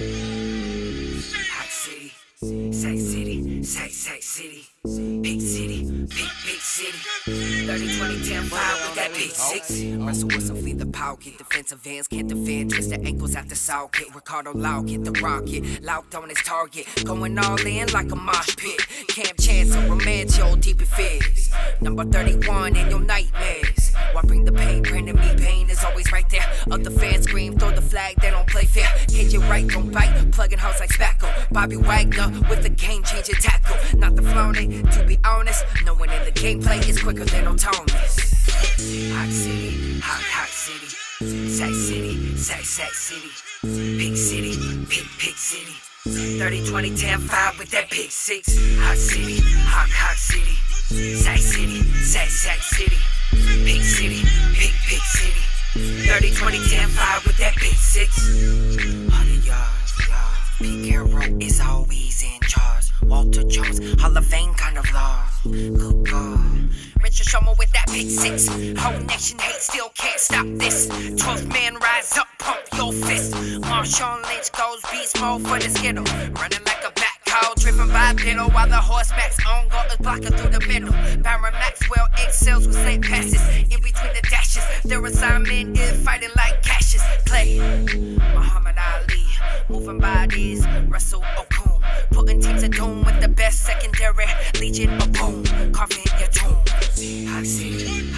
Say city. Peak city, peak city. 30, 20, 10, 5 with that big 6. Russell Wilson lead the pocket. Defensive ends can't defend. Twist the ankles out the socket. Ricardo Lokkette, the rocket. Locked on his target. Going all in like a mosh pit. Kam Chancellor, romance your deepest fears. Number 31 in your nightmares. Why bring the pain? Brandon Mebane is always right there. Other fans scream, throw the flag, they don't play fair. Kj Wright don't bite, plugging house like Spacko. Bobby Wagner with the game-changing tackle. Not the flaunt, to be honest. No one in the gameplay is quicker than Earl Thomas. Hot city, hot city. Sack city. Big city, big city. 30, 20, 10, 5 with that big 6. Hot city, hot city. Sack city. Big city, big city. 30, 20, 10, 5 with that big 6. 100 yards. Pete Carroll is always in charge. Walter Jones, Hall of Fame kind of law. Good God. Richard Sherman with that big 6. Whole nation hate, still can't stop this. 12th man, rise up, pump your fist. Marshawn Lynch goes beast mode for the skittle. Running like a back cow, driven by a piddle. While the horse Max Unger is blocking through the middle. Byron Maxwell excels with safe passes. In between the dashes, their assignment is fighting like Cassius. Play Muhammad Ali, moving bodies, Russell Okung. Putting teams at doom with the best secondary. Legion of Boom, carving your tomb. Hot city.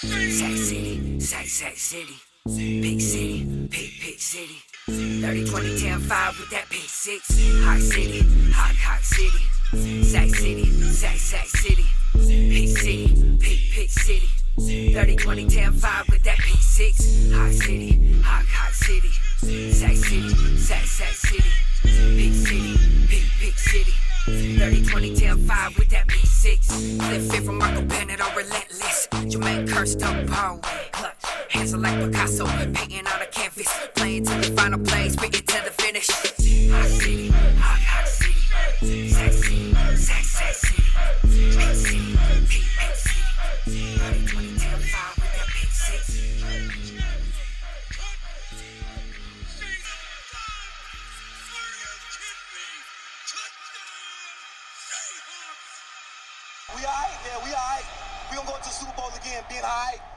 Sack city. Big city, big city. 30, 20, 10, 5 with that big 6. Hot city. Sack city. Big city. 30, 20, 10, 5 with that big 6. Hot city. Sack city. Big city. 30, 20, 10, 5 with that P6. Cliff Avril, Michael Bennett are relentless. Jermaine Kearse, Doug Baldwin, clutch. Hands are like Picasso, painting on a canvas. Playing to the final plays, written to the finish. Hot city. Sack city. Big city. 30, 20, 10, 5 with that P6. We alright, man. We alright. We gonna go to the Super Bowl again, being alright.